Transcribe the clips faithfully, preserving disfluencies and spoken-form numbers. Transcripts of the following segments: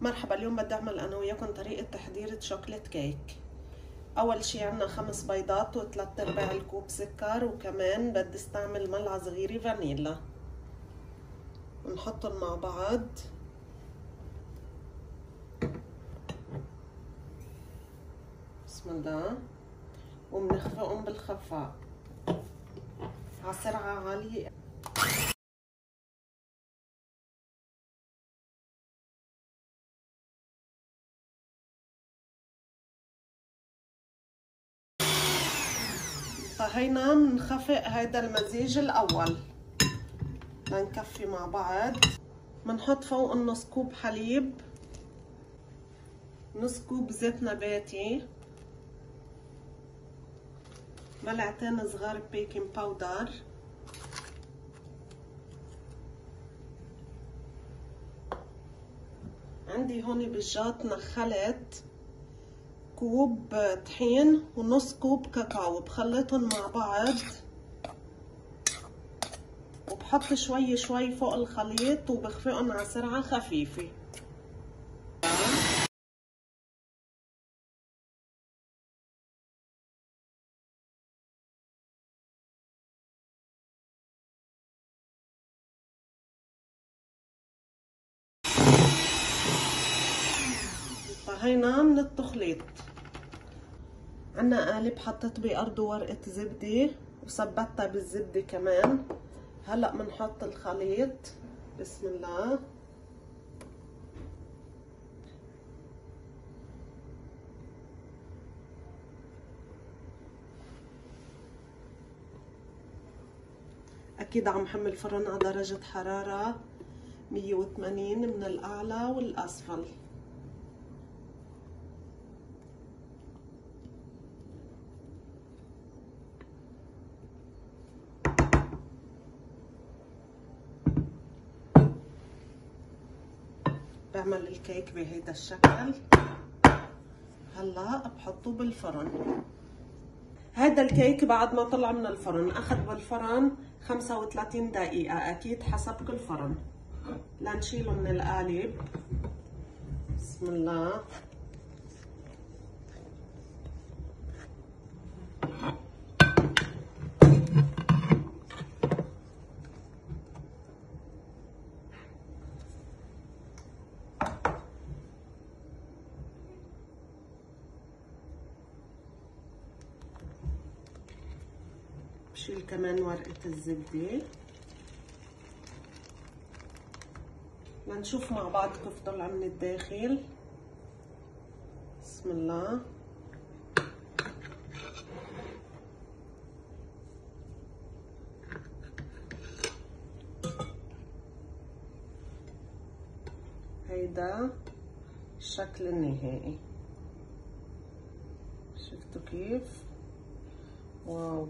مرحبا. اليوم بدي اعمل انا وياكم طريقه تحضير شوكليت كيك. اول شي عنا خمس بيضات وثلاث ارباع الكوب سكر، وكمان بدي استعمل ملعقه صغيره فانيلا، ونحطهم مع بعض. بسم الله. وبنخفقهم بالخفاق على سرعه عاليه. فهينا بنخفق هيدا المزيج الاول لنكفي مع بعض. بنحط فوق نص كوب حليب، نص كوب زيت نباتي، ملعقتين صغار بيكنج باودر، عندي هون بالجات نخلت كوب طحين ونص كوب كاكاو، بخلطهم مع بعض وبحط شوي شوي فوق الخليط وبخفقهم على سرعة خفيفة. طهينا من التخليط. عنا قالب حطيت بأرضه ورقة زبدة وثبتها بالزبدة كمان. هلأ بنحط الخليط. بسم الله. أكيد عم حمل الفرن على درجة حرارة مية وثمانين من الأعلى والأسفل. بعمل الكيك بهيدا الشكل. هلا بحطه بالفرن. هيدا الكيك بعد ما طلع من الفرن اخذ بالفرن خمسة وثلاثين دقيقة، اكيد حسب كل فرن. لنشيله من القالب. بسم الله. شيل كمان ورقة الزبدة لنشوف مع بعض كيف طلع من الداخل. بسم الله. هيدا الشكل النهائي. شفتوا كيف؟ واو،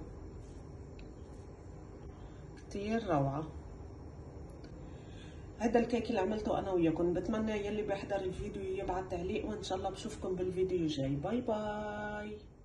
كتير روعة. هذا الكيك اللي عملته انا وياكم. بتمنى يلي بيحضر الفيديو يبعت تعليق، وان شاء الله بشوفكم بالفيديو الجاي. باي باي.